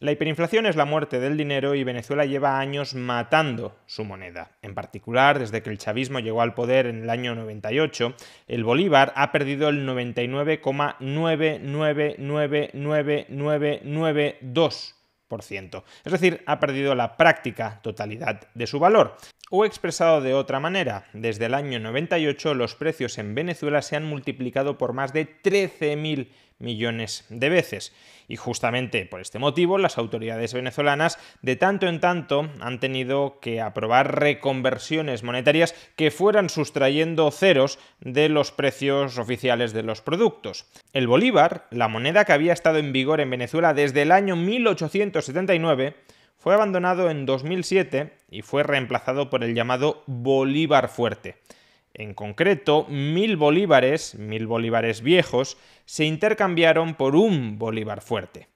La hiperinflación es la muerte del dinero y Venezuela lleva años matando su moneda. En particular, desde que el chavismo llegó al poder en el año 98, el bolívar ha perdido el 99,99999992%. Es decir, ha perdido la práctica totalidad de su valor. O expresado de otra manera, desde el año 98 los precios en Venezuela se han multiplicado por más de 13.000 millones de veces. Y justamente por este motivo las autoridades venezolanas de tanto en tanto han tenido que aprobar reconversiones monetarias que fueran sustrayendo ceros de los precios oficiales de los productos. El bolívar, la moneda que había estado en vigor en Venezuela desde el año 1879, fue abandonado en 2007 y fue reemplazado por el llamado bolívar fuerte. En concreto, 1.000 bolívares viejos, se intercambiaron por un bolívar fuerte.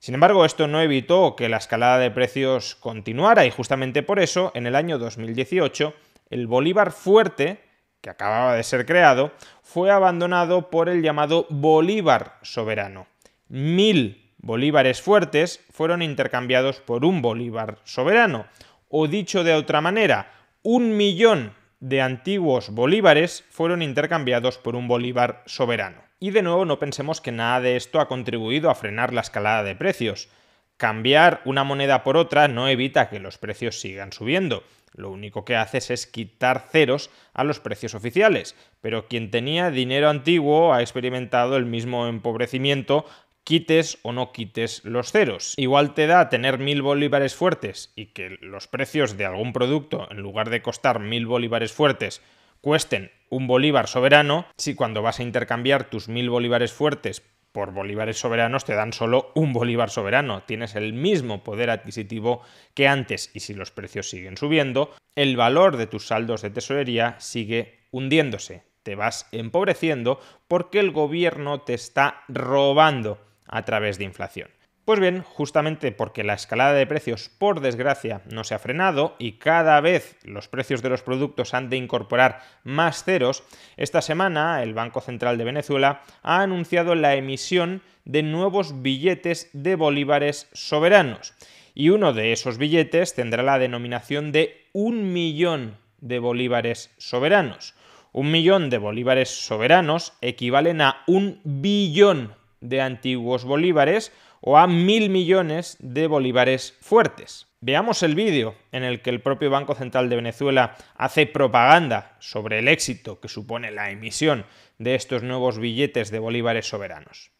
Sin embargo, esto no evitó que la escalada de precios continuara y justamente por eso, en el año 2018, el bolívar fuerte, que acababa de ser creado, fue abandonado por el llamado bolívar soberano. 1.000 bolívares fuertes fueron intercambiados por un bolívar soberano. O dicho de otra manera, 1.000.000 de antiguos bolívares fueron intercambiados por un bolívar soberano. Y de nuevo no pensemos que nada de esto ha contribuido a frenar la escalada de precios. Cambiar una moneda por otra no evita que los precios sigan subiendo. Lo único que haces es quitar ceros a los precios oficiales. Pero quien tenía dinero antiguo ha experimentado el mismo empobrecimiento, quites o no quites los ceros. Igual te da tener 1.000 bolívares fuertes y que los precios de algún producto, en lugar de costar 1.000 bolívares fuertes, cuesten un bolívar soberano, si cuando vas a intercambiar tus 1.000 bolívares fuertes por bolívares soberanos te dan solo un bolívar soberano. Tienes el mismo poder adquisitivo que antes y si los precios siguen subiendo, el valor de tus saldos de tesorería sigue hundiéndose. Te vas empobreciendo porque el gobierno te está robando a través de inflación. Pues bien, justamente porque la escalada de precios, por desgracia, no se ha frenado y cada vez los precios de los productos han de incorporar más ceros, esta semana el Banco Central de Venezuela ha anunciado la emisión de nuevos billetes de bolívares soberanos. Y uno de esos billetes tendrá la denominación de 1.000.000 de bolívares soberanos. 1.000.000 de bolívares soberanos equivalen a 1 billón de antiguos bolívares o a 1.000.000.000 de bolívares fuertes. Veamos el vídeo en el que el propio Banco Central de Venezuela hace propaganda sobre el éxito que supone la emisión de estos nuevos billetes de bolívares soberanos.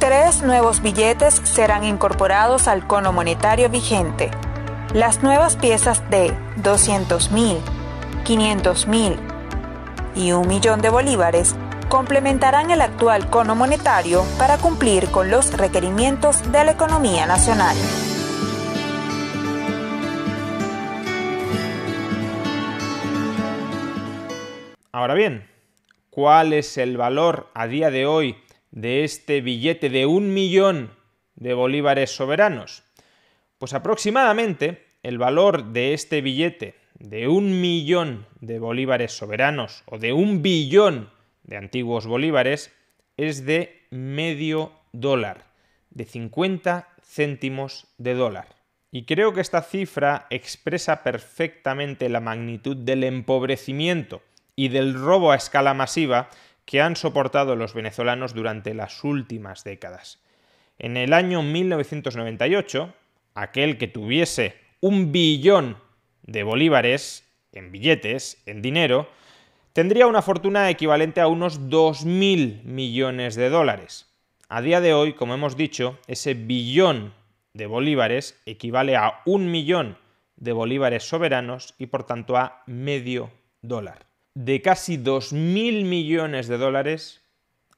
3 nuevos billetes serán incorporados al cono monetario vigente. Las nuevas piezas de 200.000, 500.000 y 1.000.000 de bolívares complementarán el actual cono monetario para cumplir con los requerimientos de la economía nacional. Ahora bien, ¿cuál es el valor a día de hoy de este billete de 1.000.000 de bolívares soberanos? Pues aproximadamente el valor de este billete de 1.000.000 de bolívares soberanos o de 1 billón de antiguos bolívares es de medio dólar, de 50 céntimos de dólar. Y creo que esta cifra expresa perfectamente la magnitud del empobrecimiento y del robo a escala masiva que han soportado los venezolanos durante las últimas décadas. En el año 1998, aquel que tuviese 1 billón de bolívares, en billetes, en dinero, tendría una fortuna equivalente a unos 2.000 millones de dólares. A día de hoy, como hemos dicho, ese billón de bolívares equivale a 1.000.000 de bolívares soberanos y por tanto a medio dólar. De casi 2.000 millones de dólares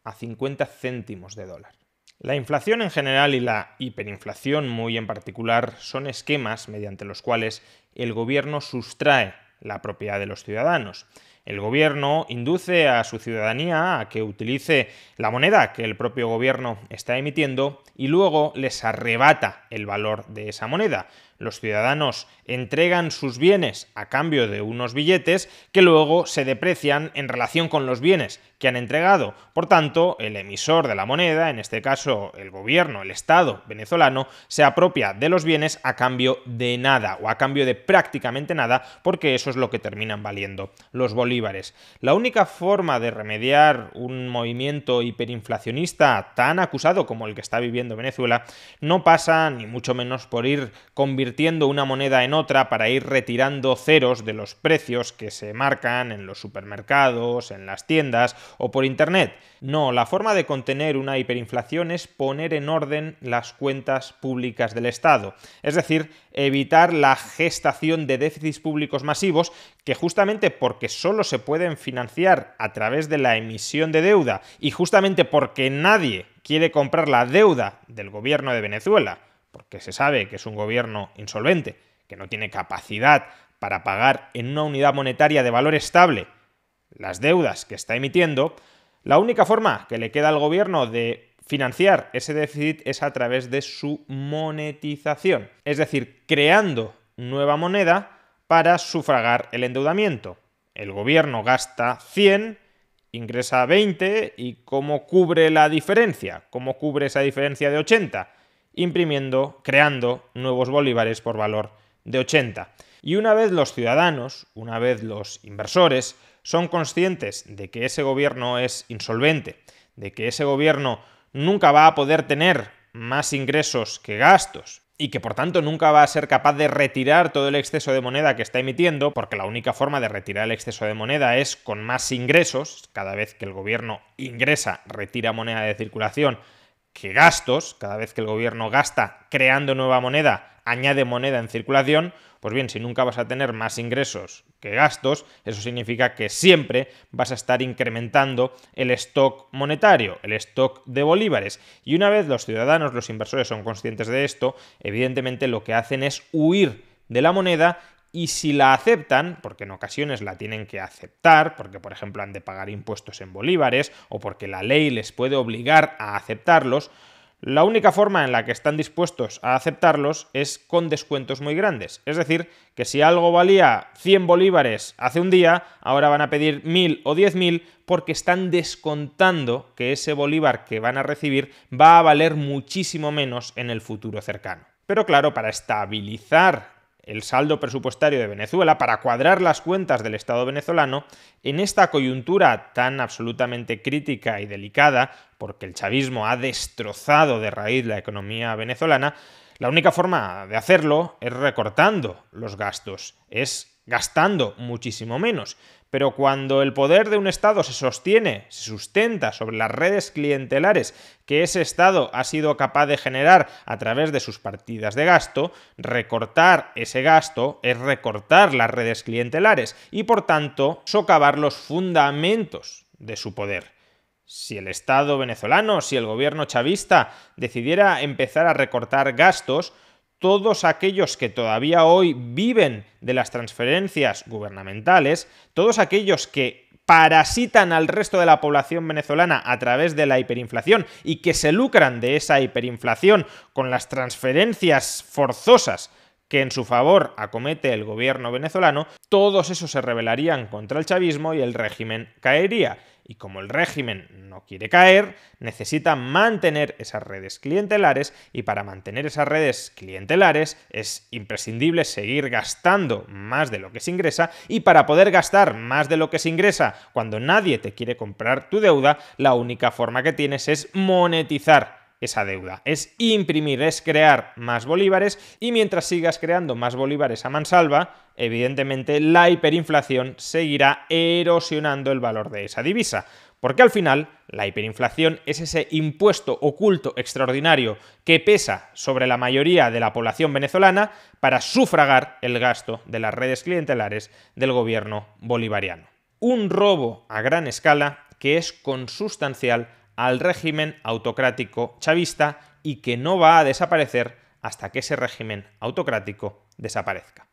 a 50 céntimos de dólar. La inflación en general y la hiperinflación muy en particular son esquemas mediante los cuales el gobierno sustrae la propiedad de los ciudadanos. El gobierno induce a su ciudadanía a que utilice la moneda que el propio gobierno está emitiendo y luego les arrebata el valor de esa moneda. los ciudadanos entregan sus bienes a cambio de unos billetes que luego se deprecian en relación con los bienes que han entregado. Por tanto, el emisor de la moneda, en este caso el gobierno, el Estado venezolano, se apropia de los bienes a cambio de nada o a cambio de prácticamente nada, porque eso es lo que terminan valiendo los bolívares. La única forma de remediar un movimiento hiperinflacionista tan acusado como el que está viviendo Venezuela no pasa ni mucho menos por ir convirtiendo una moneda en otra para ir retirando ceros de los precios que se marcan en los supermercados, en las tiendas o por internet. No, la forma de contener una hiperinflación es poner en orden las cuentas públicas del Estado, es decir, evitar la gestación de déficits públicos masivos que, justamente porque solo se pueden financiar a través de la emisión de deuda y justamente porque nadie quiere comprar la deuda del gobierno de Venezuela, porque se sabe que es un gobierno insolvente, que no tiene capacidad para pagar en una unidad monetaria de valor estable las deudas que está emitiendo, la única forma que le queda al gobierno de financiar ese déficit es a través de su monetización, es decir, creando nueva moneda para sufragar el endeudamiento. El gobierno gasta 100, ingresa 20 y ¿cómo cubre la diferencia? ¿Cómo cubre esa diferencia de 80? Imprimiendo, creando nuevos bolívares por valor de 80. Y una vez los ciudadanos, una vez los inversores son conscientes de que ese gobierno es insolvente, de que ese gobierno nunca va a poder tener más ingresos que gastos y que por tanto nunca va a ser capaz de retirar todo el exceso de moneda que está emitiendo, porque la única forma de retirar el exceso de moneda es con más ingresos. Cada vez que el gobierno ingresa, retira moneda de circulación que gastos, cada vez que el gobierno gasta creando nueva moneda, añade moneda en circulación. Pues bien, si nunca vas a tener más ingresos que gastos, eso significa que siempre vas a estar incrementando el stock monetario, el stock de bolívares. Y una vez los ciudadanos, los inversores son conscientes de esto, evidentemente lo que hacen es huir de la moneda. Y si la aceptan, porque en ocasiones la tienen que aceptar, porque por ejemplo han de pagar impuestos en bolívares o porque la ley les puede obligar a aceptarlos, la única forma en la que están dispuestos a aceptarlos es con descuentos muy grandes. Es decir, que si algo valía 100 bolívares hace un día, ahora van a pedir 1000 o 10.000 porque están descontando que ese bolívar que van a recibir va a valer muchísimo menos en el futuro cercano. Pero claro, para estabilizar el saldo presupuestario de Venezuela, para cuadrar las cuentas del Estado venezolano, en esta coyuntura tan absolutamente crítica y delicada, porque el chavismo ha destrozado de raíz la economía venezolana, la única forma de hacerlo es recortando los gastos, es gastando muchísimo menos. Pero cuando el poder de un Estado se sostiene, se sustenta sobre las redes clientelares que ese Estado ha sido capaz de generar a través de sus partidas de gasto, recortar ese gasto es recortar las redes clientelares y, por tanto, socavar los fundamentos de su poder. Si el Estado venezolano, si el gobierno chavista decidiera empezar a recortar gastos, todos aquellos que todavía hoy viven de las transferencias gubernamentales, todos aquellos que parasitan al resto de la población venezolana a través de la hiperinflación y que se lucran de esa hiperinflación con las transferencias forzosas que en su favor acomete el gobierno venezolano, todos esos se rebelarían contra el chavismo y el régimen caería. Y como el régimen no quiere caer, necesita mantener esas redes clientelares y para mantener esas redes clientelares es imprescindible seguir gastando más de lo que se ingresa y para poder gastar más de lo que se ingresa cuando nadie te quiere comprar tu deuda, la única forma que tienes es monetizar esa deuda, es imprimir, es crear más bolívares y mientras sigas creando más bolívares a mansalva, evidentemente la hiperinflación seguirá erosionando el valor de esa divisa. Porque al final la hiperinflación es ese impuesto oculto extraordinario que pesa sobre la mayoría de la población venezolana para sufragar el gasto de las redes clientelares del gobierno bolivariano. Un robo a gran escala que es consustancial al régimen autocrático chavista y que no va a desaparecer hasta que ese régimen autocrático desaparezca.